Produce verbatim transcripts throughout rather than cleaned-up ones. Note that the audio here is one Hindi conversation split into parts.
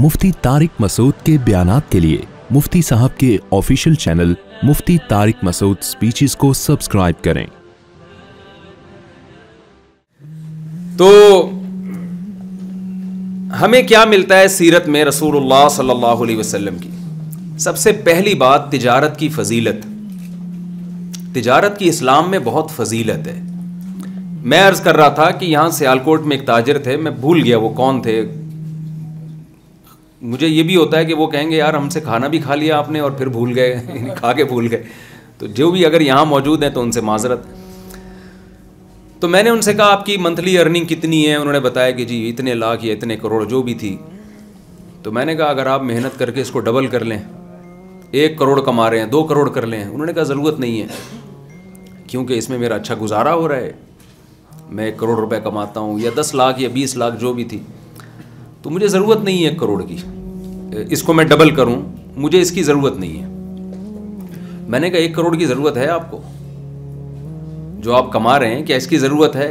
मुफ्ती तारिक मसूद के बयानात के लिए मुफ्ती साहब के official channel Mufti Tariq Masood speeches को सब्सक्राइब करें। तो हमें क्या मिलता है सीरत में रसूलुल्लाह सल्लल्लाहु अलैहि वसल्लम की? सबसे पहली बात तिजारत की फजीलत। तिजारत की इस्लाम में बहुत फजीलत है। मैं अर्ज़ कर रहा था कि यहाँ सियालकोट में एक ताजिर थे, मैं भूल गया वो कौन थे। मुझे ये भी होता है कि वो कहेंगे यार हमसे खाना भी खा लिया आपने और फिर भूल गए खा के भूल गए। तो जो भी अगर यहाँ मौजूद हैं तो उनसे माजरत। तो मैंने उनसे कहा आपकी मंथली अर्निंग कितनी है? उन्होंने बताया कि जी इतने लाख या इतने करोड़ जो भी थी। तो मैंने कहा अगर आप मेहनत करके इसको डबल कर लें, एक करोड़ कमा रहे हैं, दो करोड़ कर लें। उन्होंने कहा ज़रूरत नहीं है क्योंकि इसमें मेरा अच्छा गुजारा हो रहा है, मैं एक करोड़ रुपए कमाता हूँ या दस लाख या बीस लाख जो भी थी, तो मुझे ज़रूरत नहीं है एक करोड़ की, इसको मैं डबल करूँ, मुझे इसकी ज़रूरत नहीं है। मैंने कहा एक करोड़ की ज़रूरत है आपको जो आप कमा रहे हैं, क्या इसकी ज़रूरत है?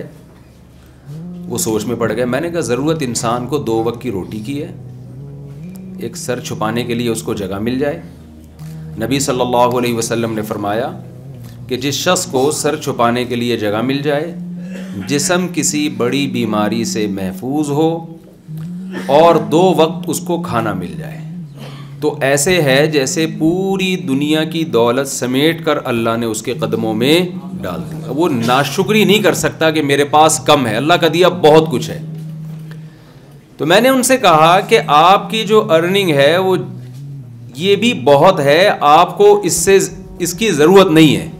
वो सोच में पड़ गए। मैंने कहा ज़रूरत इंसान को दो वक्त की रोटी की है, एक सर छुपाने के लिए उसको जगह मिल जाए। नबी सल्लल्लाहु अलैहि वसल्लम ने फरमाया कि जिस शख्स को सर छुपाने के लिए जगह मिल जाए, जिस्म किसी बड़ी बीमारी से महफूज हो और दो वक्त उसको खाना मिल जाए, तो ऐसे है जैसे पूरी दुनिया की दौलत समेट कर अल्लाह ने उसके कदमों में डाल दिया। वो नाशुक्री नहीं कर सकता कि मेरे पास कम है, अल्लाह का दिया बहुत कुछ है। तो मैंने उनसे कहा कि आपकी जो अर्निंग है वो ये भी बहुत है, आपको इससे इसकी ज़रूरत नहीं है,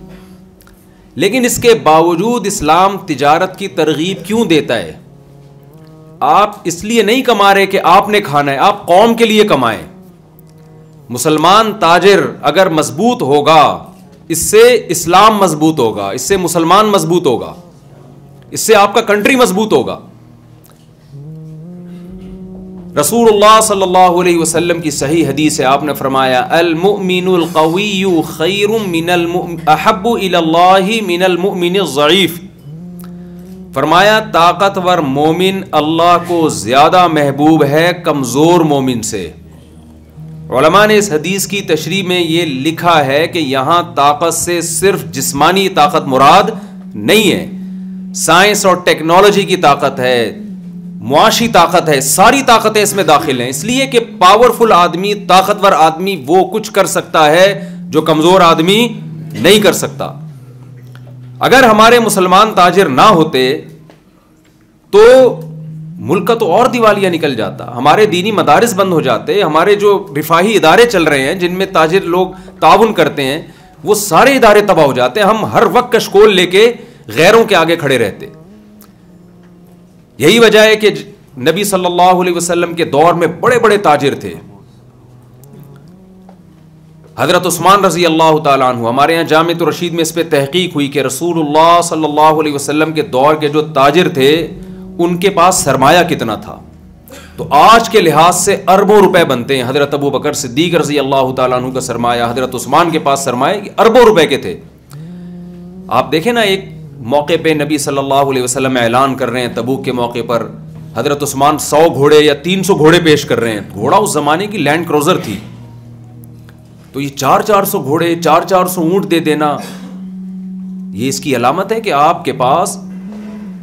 लेकिन इसके बावजूद इस्लाम तिजारत की तरगीब क्यों देता है? आप इसलिए नहीं कमा रहे कि आपने खाना है, आप कौम के लिए कमाएं। मुसलमान ताजिर अगर मजबूत होगा, इससे इस्लाम मजबूत होगा, इससे मुसलमान मजबूत होगा, इससे आपका कंट्री मजबूत होगा। रसूलुल्लाह सल्लल्लाहु अलैहि वसल्लम की सही हदीस है, आपने फरमाया अल मुमिनुल क़विय्यु खैरुम मिनल मुमिन अहब्बु इलल्लाहि मिनल मुमिनिज़ ज़ईफ़। फरमाया ताकतवर मोमिन अल्लाह को ज़्यादा महबूब है कमज़ोर मोमिन से। उलमा ने इस हदीस की तशरीह में ये लिखा है कि यहाँ ताकत से सिर्फ जिस्मानी ताकत मुराद नहीं है, साइंस और टेक्नोलॉजी की ताकत है, मुआशी ताकत है, सारी ताकतें इसमें दाखिल हैं। इसलिए कि पावरफुल आदमी, ताकतवर आदमी वो कुछ कर सकता है जो कमज़ोर आदमी नहीं कर सकता। अगर हमारे मुसलमान ताजिर ना होते तो मुल्क का तो और दिवालिया निकल जाता, हमारे दीनी मदारिस बंद हो जाते, हमारे जो रिफाही इदारे चल रहे हैं जिनमें ताजिर लोग ताउन करते हैं वो सारे इदारे तबाह हो जाते। हम हर वक्त कशकोल लेके गैरों के आगे खड़े रहते। यही वजह है कि नबी सल्लल्लाहु अलैहि वसल्लम के दौर में बड़े बड़े ताजिर थे। हज़रत उस्मान रजी अल्लाह ताला अन्हु, हमारे यहाँ जामिया रशीद में इस पर तहकीक हुई कि रसूलुल्लाह सल्लल्लाहु अलैहि वसल्लम के दौर के जो ताजिर थे उनके पास सरमाया कितना था। तो आज के लिहाज से अरबों रुपए बनते हैं। हज़रत अबू बकर सिद्दीक़ रजी अल्लाह ताला अन्हु का सरमाया, हज़रत उस्मान के पास सरमाए अरबों रुपए के थे। आप देखें ना, एक मौके पे नबी सल्लल्लाहु अलैहि वसल्लम ऐलान कर रहे हैं, तबूक के मौके पर हज़रत उस्मान सौ घोड़े या तीन सौ घोड़े पेश कर रहे हैं। घोड़ा उस ज़माने की लैंड क्रूज़र थी, तो ये चार चार सौ घोड़े, चार चार सौ ऊँट दे देना, ये इसकी अलामत है कि आपके पास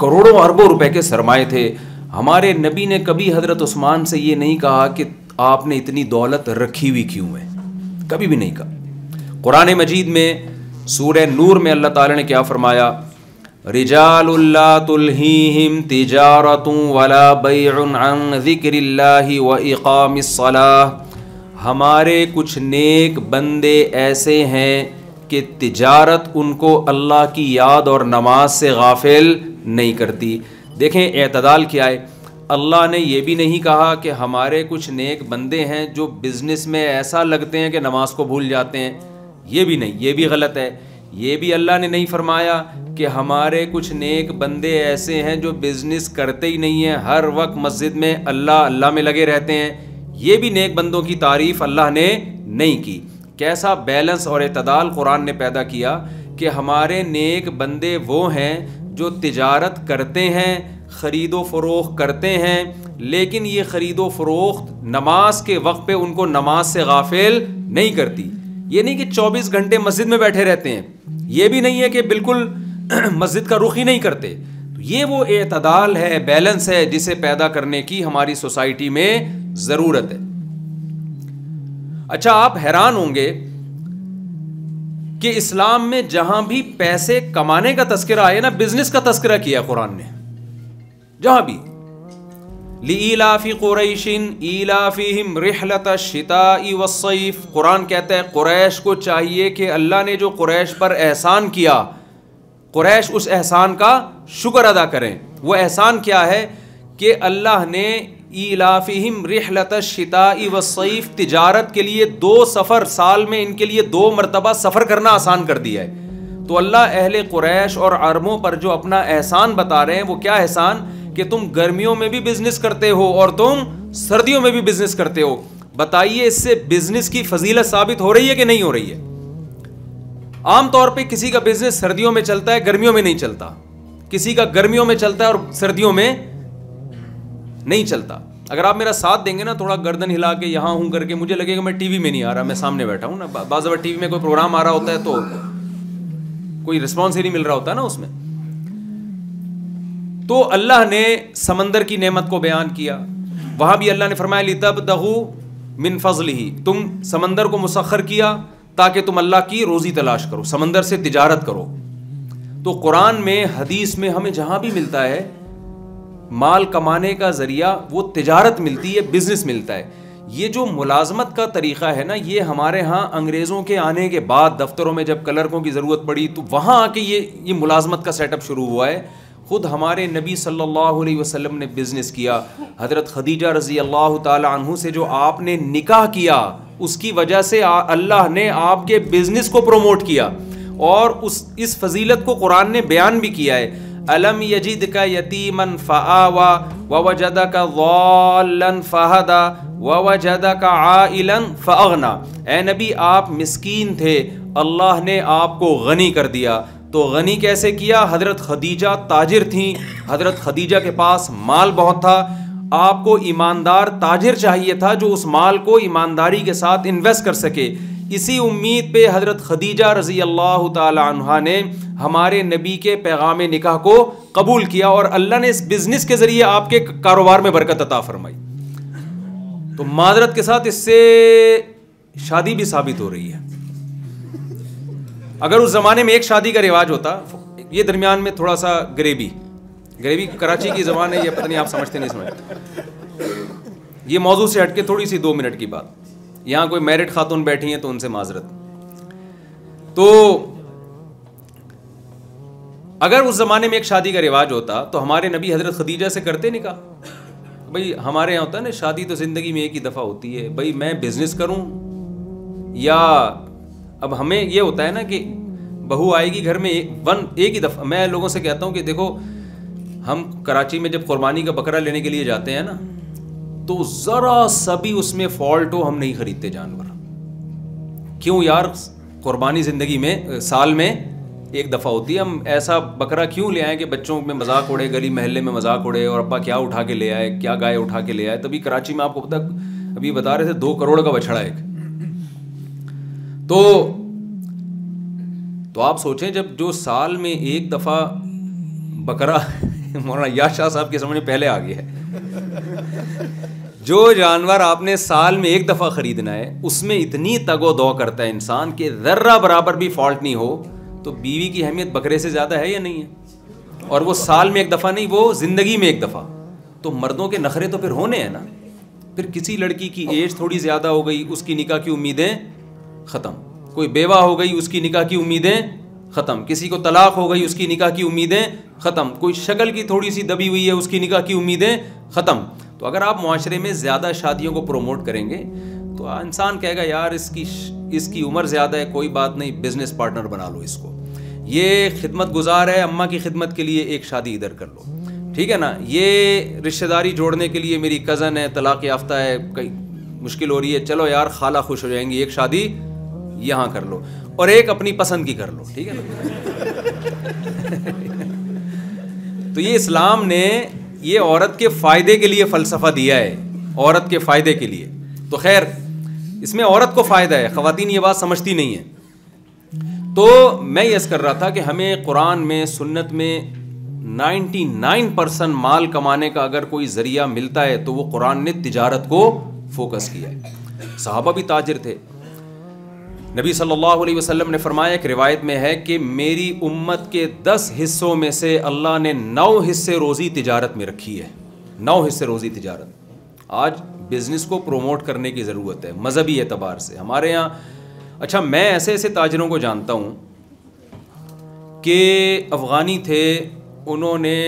करोड़ों अरबों रुपए के सरमाए थे। हमारे नबी ने कभी हज़रत उस्मान से ये नहीं कहा कि आपने इतनी दौलत रखी हुई क्यों है, कभी भी नहीं कहा। कुरान-ए-मजीद में सूरे नूर में अल्लाह ताला ने क्या फरमाया? रिजालुन ला तुल्हीहिम तिजारतुन वला बैउन अन ज़िक्रिल्लाहि व इक़ामिस्सलाह। हमारे कुछ नेक बंदे ऐसे हैं कि तिजारत उनको अल्लाह की याद और नमाज से गाफिल नहीं करती। देखें एतदाल क्या है। अल्लाह ने ये भी नहीं कहा कि हमारे कुछ नेक बंदे हैं जो बिज़नेस में ऐसा लगते हैं कि नमाज को भूल जाते हैं, ये भी नहीं, ये भी गलत है। ये भी अल्लाह ने नहीं फरमाया कि हमारे कुछ नेक बंदे ऐसे हैं जो बिज़नेस करते ही नहीं हैं, हर वक्त मस्जिद में अल्लाह अल्लाह में लगे रहते हैं, ये भी नेक बंदों की तारीफ़ अल्लाह ने नहीं की। कैसा बैलेंस और इतदाल कुरान ने पैदा किया कि हमारे नेक बंदे वो हैं जो तिजारत करते हैं, ख़रीदो फ़रोख़ करते हैं, लेकिन ये ख़रीदो फ़रोख्त नमाज के वक्त पे उनको नमाज से गाफिल नहीं करती। ये नहीं कि चौबीस घंटे मस्जिद में बैठे रहते हैं, ये भी नहीं है कि बिल्कुल मस्जिद का रुख ही नहीं करते। तो ये वो एतदाल है, बैलेंस है, जिसे पैदा करने की हमारी सोसाइटी में ज़रूरत है। अच्छा, आप हैरान होंगे कि इस्लाम में जहां भी पैसे कमाने का तस्करा आए ना, बिजनेस का तस्करा किया कुरान ने। जहां भी लीलाफी कुरैशिन ईलाफीहिम रिहलत शिताई वस्सैफ, कुरान कहता है कुरैश को चाहिए कि अल्लाह ने जो कुरैश पर एहसान किया, कुरैश उस एहसान का शुक्र अदा करें। वो एहसान क्या है कि अल्लाह ने ईलाफीहिम रिहलत शिताई वस्सैफ, तिजारत के लिए दो सफ़र, साल में इनके लिए दो मरतबा सफ़र करना आसान कर दिया है। तो अल्लाह अहले कुरैश और अरबों पर जो अपना एहसान बता रहे हैं, वो क्या एहसान कि तुम गर्मियों में भी बिज़नेस करते हो और तुम सर्दियों में भी बिज़नेस करते हो। बताइए, इससे बिज़नेस की फजीलत साबित हो रही है कि नहीं हो रही है? आमतौर पर किसी का बिज़नेस सर्दियों में चलता है, गर्मियों में नहीं चलता, किसी का गर्मियों में चलता है और सर्दियों में नहीं चलता। अगर आप मेरा साथ देंगे ना, थोड़ा गर्दन हिला के यहाँ हूँ करके, मुझे लगेगा मैं टीवी में नहीं आ रहा, मैं सामने बैठा हूँ ना। बाज़ बार टीवी में कोई प्रोग्राम आ रहा होता है तो कोई रिस्पॉन्स ही नहीं मिल रहा होता ना उसमें। तो अल्लाह ने समंदर की नेमत को बयान किया, वहाँ भी अल्लाह ने फरमाया लितबतगू मिन फज़लिही, तुम समंदर को मुसख्खर किया ताकि तुम अल्लाह की रोज़ी तलाश करो, समंदर से तिजारत करो। तो कुरान में, हदीस में, हमें जहाँ भी मिलता है माल कमाने का ज़रिया, वो तिजारत मिलती है, बिज़नेस मिलता है। ये जो मुलाजमत का तरीक़ा है ना, ये हमारे यहाँ अंग्रेज़ों के आने के बाद दफ्तरों में जब क्लर्कों की ज़रूरत पड़ी तो वहाँ आके ये ये मुलाजमत का सेटअप शुरू हुआ है। ख़ुद हमारे नबी सल्लल्लाहु अलैहि वसल्लम ने बिज़नेस किया। हज़रत ख़दीजा रज़ी अल्लाह ताला अन्हा से जो आपने निकाह किया, उसकी वजह से अल्लाह ने आपके बिज़नेस को प्रमोट किया। और उस इस फजीलत को कुरान ने बयान भी किया है, अलम यजिद का यतीमन फ़आवा ववजदा का ज़ालन फ़हदा ववजदा का आइलन फ़अगना, ऐ नबी आप मिस्कीन थे, अल्लाह ने आपको गनी कर दिया। तो गनी कैसे किया? हज़रत ख़दीजा ताजिर थीं, हज़रत ख़दीजा के पास माल बहुत था, आपको ईमानदार ताजिर चाहिए था जो उस माल को ईमानदारी के साथ इन्वेस्ट कर सके। इसी उम्मीद पे हज़रत ख़दीजा रज़ी अल्लाह ताला अन्हा ने हमारे नबी के पैगाम निकाह को कबूल किया और अल्लाह ने इस बिज़नेस के ज़रिए आपके कारोबार में बरकत अता फरमाई। तो माजरत के साथ इससे शादी भी साबित हो रही है। अगर उस ज़माने में एक शादी का रिवाज होता, ये दरमियान में थोड़ा सा ग्रेवी, ग्रेवी कराची की ज़बान है, यह पता नहीं आप समझते नहीं समझते, ये मौजू से हट के थोड़ी सी दो मिनट की बात। यहाँ कोई मैरिड खातून बैठी हैं तो उनसे माजरत। तो अगर उस ज़माने में एक शादी का रिवाज होता तो हमारे नबी हज़रत ख़दीजा से करते निकाह। भाई हमारे यहाँ होता है ना, शादी तो ज़िंदगी में एक ही दफ़ा होती है, भाई मैं बिज़नेस करूँ या, अब हमें ये होता है ना कि बहू आएगी घर में एक वन एक ही दफ़ा। मैं लोगों से कहता हूँ कि देखो, हम कराची में जब कुर्बानी का बकरा लेने के लिए जाते हैं ना, तो ज़रा सभी उसमें फॉल्ट हो, हम नहीं खरीदते जानवर। क्यों यार, कुर्बानी ज़िंदगी में, साल में एक दफ़ा होती है, हम ऐसा बकरा क्यों ले आए कि बच्चों में मजाक उड़े, गली महल्ले में मजाक उड़े, और अब्बा क्या उठा के ले आए, क्या गाय उठा के ले आए। तभी कराची में आपको पता, अभी बता रहे थे दो करोड़ का बछड़ा एक। तो तो आप सोचें, जब जो साल में एक दफ़ा बकरा मौलाना याद शाह साहब के समझ में पहले आ गया है, जो जानवर आपने साल में एक दफ़ा ख़रीदना है, उसमें इतनी तगो दौ करता है इंसान कि ज़र्रा बराबर भी फॉल्ट नहीं हो, तो बीवी की अहमियत बकरे से ज़्यादा है या नहीं है? और वो साल में एक दफ़ा नहीं, वो ज़िंदगी में एक दफ़ा। तो मर्दों के नखरे तो फिर होने हैं ना। फिर किसी लड़की की एज थोड़ी ज़्यादा हो गई, उसकी निकाह की उम्मीदें ख़त्म। कोई बेवा हो गई, उसकी निकाह की उम्मीदें ख़त्म। किसी को तलाक हो गई, उसकी निकाह की उम्मीदें ख़त्म। कोई शक्ल की थोड़ी सी दबी हुई है, उसकी निकाह की उम्मीदें ख़त्म। तो अगर आप माशरे में ज़्यादा शादियों को प्रमोट करेंगे तो इंसान कहेगा यार इसकी इसकी उम्र ज़्यादा है, कोई बात नहीं, बिज़नेस पार्टनर बना लो इसको, ये खिदमत गुजार है, अम्मा की खिदमत के लिए एक शादी इधर कर लो, ठीक है ना। ये रिश्तेदारी जोड़ने के लिए मेरी कज़न है, तलाक़ याफ्ता है, कई मुश्किल हो रही है, चलो यार खाला खुश हो जाएंगी, एक शादी यहाँ कर लो और एक अपनी पसंद की कर लो, ठीक है ना। तो ये इस्लाम ने ये औरत के फ़ायदे के लिए फ़लसफ़ा दिया है, औरत के फ़ायदे के लिए। तो खैर इसमें औरत को फ़ायदा है, ख़वातीन ये बात समझती नहीं है। तो मैं यस कर रहा था कि हमें कुरान में सुन्नत में निन्यानवे परसेंट माल कमाने का अगर कोई ज़रिया मिलता है तो वो कुरान ने तिजारत को फोकस किया है। सहाबा भी ताजिर थे। नबी सल्लल्लाहु अलैहि वसल्लम ने फरमाया, एक रिवायत में है कि मेरी उम्मत के दस हिस्सों में से अल्लाह ने नौ हिस्से रोज़ी तिजारत में रखी है। नौ हिस्से रोज़ी तिजारत। आज बिज़नेस को प्रोमोट करने की ज़रूरत है मजहबी एतबार से हमारे यहाँ। अच्छा, मैं ऐसे ऐसे ताजरों को जानता हूँ कि अफ़ग़ानी थे, उन्होंने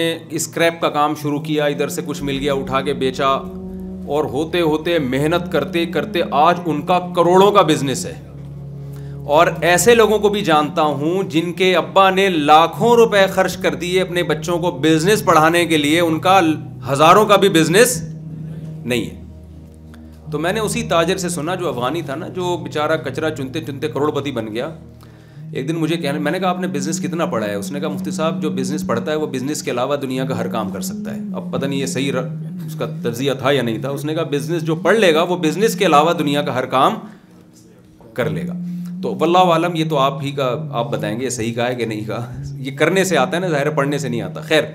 स्क्रैप का काम शुरू किया, इधर से कुछ मिल गया उठा के बेचा, और होते होते मेहनत करते करते आज उनका करोड़ों का बिज़नेस है। और ऐसे लोगों को भी जानता हूँ जिनके अब्बा ने लाखों रुपए खर्च कर दिए अपने बच्चों को बिज़नेस पढ़ाने के लिए, उनका हज़ारों का भी बिज़नेस नहीं है। तो मैंने उसी ताजर से सुना जो अफ़ग़ानी था ना, जो बेचारा कचरा चुनते चुनते करोड़पति बन गया। एक दिन मुझे कहने, मैंने कहा आपने बिज़नेस कितना पढ़ा है? उसने कहा मुफ्ती साहब, जो बिज़नेस पढ़ता है वो बिज़नेस के अलावा दुनिया का हर काम कर सकता है। अब पता नहीं ये सही र... उसका तजिया था या नहीं था। उसने कहा बिज़नेस जो पढ़ लेगा वो बिज़नेस के अलावा दुनिया का हर काम कर लेगा। तो वल्लाहु आलम, ये तो आप ही का, आप बताएंगे सही कहा है कि नहीं कहा। ये करने से आता है ना, ज़ाहिर पढ़ने से नहीं आता। खैर,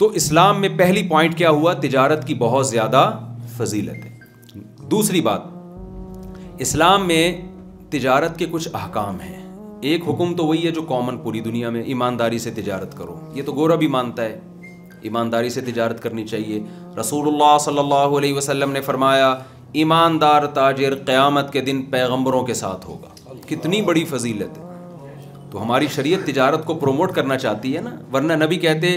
तो इस्लाम में पहली पॉइंट क्या हुआ? तिजारत की बहुत ज़्यादा फजीलत है। दूसरी बात, इस्लाम में तिजारत के कुछ अहकाम हैं। एक हुक्म तो वही है जो कॉमन पूरी दुनिया में, ईमानदारी से तिजारत करो। ये तो गोरा भी मानता है, ईमानदारी से तिजारत करनी चाहिए। रसूलुल्लाह सल्लल्लाहु अलैहि वसल्लम ने फरमाया, ईमानदार ताजिर क़यामत के दिन पैगंबरों के साथ होगा। कितनी बड़ी फजीलत है। तो हमारी शरीयत तिजारत को प्रोमोट करना चाहती है ना, वरना नबी कहते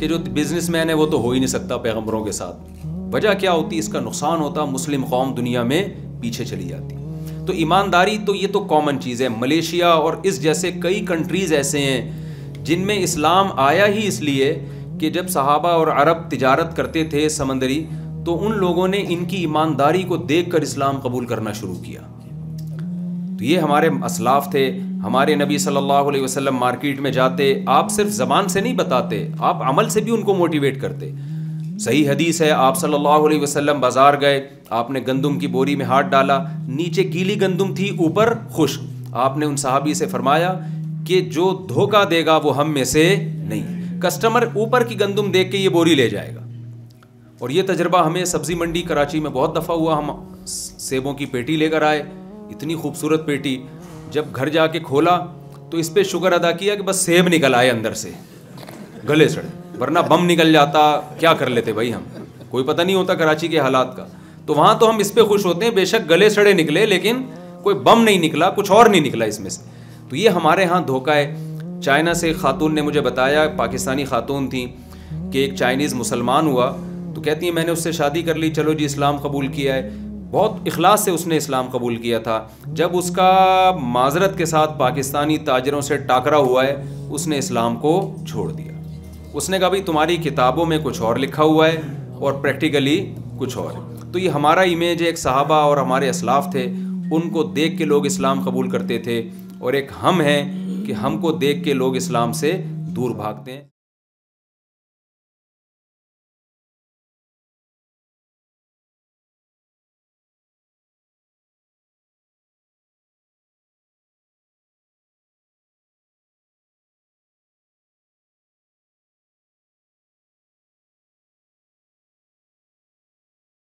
कि जो बिजनेसमैन है वो तो हो ही नहीं सकता पैगंबरों के साथ। वजह क्या होती? इसका नुकसान होता, मुस्लिम कौम दुनिया में पीछे चली जाती। तो ईमानदारी तो ये तो कॉमन चीज़ है। मलेशिया और इस जैसे कई कंट्रीज़ ऐसे हैं जिनमें इस्लाम आया ही इसलिए कि जब सहाबा और अरब तिजारत करते थे समंदरी, तो उन लोगों ने इनकी ईमानदारी को देखकर इस्लाम कबूल करना शुरू किया। तो ये हमारे असलाफ थे। हमारे नबी सल्लल्लाहु अलैहि वसल्लम मार्केट में जाते, आप सिर्फ ज़बान से नहीं बताते, आप अमल से भी उनको मोटिवेट करते। सही हदीस है, आप सल्लल्लाहु अलैहि वसल्लम बाज़ार गए, आपने गंदम की बोरी में हाथ डाला, नीचे गीली गंदम थी, ऊपर खुश्क। आपने उन सहाबी से फरमाया कि जो धोखा देगा वो हम में से नहीं। कस्टमर ऊपर की गंदम देख के ये बोरी ले जाएगा। और ये तजर्बा हमें सब्ज़ी मंडी कराची में बहुत दफ़ा हुआ। हम सेबों की पेटी लेकर आए, इतनी खूबसूरत पेटी, जब घर जाके खोला तो इस पर शुक्र अदा किया कि बस सेब निकल आए अंदर से, गले सड़े, वरना बम निकल जाता, क्या कर लेते भाई हम, कोई पता नहीं होता कराची के हालात का। तो वहाँ तो हम इस पर खुश होते हैं, बेशक गले सड़े निकले लेकिन कोई बम नहीं निकला, कुछ और नहीं निकला इसमें से। तो ये हमारे यहाँ धोखा है। चाइना से खातून ने मुझे बताया, पाकिस्तानी खातून थी, कि एक चाइनीज़ मुसलमान हुआ, तो कहती है मैंने उससे शादी कर ली, चलो जी इस्लाम कबूल किया है। बहुत इखलास से उसने इस्लाम कबूल किया था। जब उसका माजरत के साथ पाकिस्तानी ताजरों से टाकरा हुआ है, उसने इस्लाम को छोड़ दिया। उसने कहा भाई तुम्हारी किताबों में कुछ और लिखा हुआ है और प्रैक्टिकली कुछ और। तो ये हमारा इमेज है। एक सहाबा और हमारे असलाफ थे, उनको देख के लोग इस्लाम कबूल करते थे, और एक हम हैं कि हमको देख के लोग इस्लाम से दूर भागते हैं।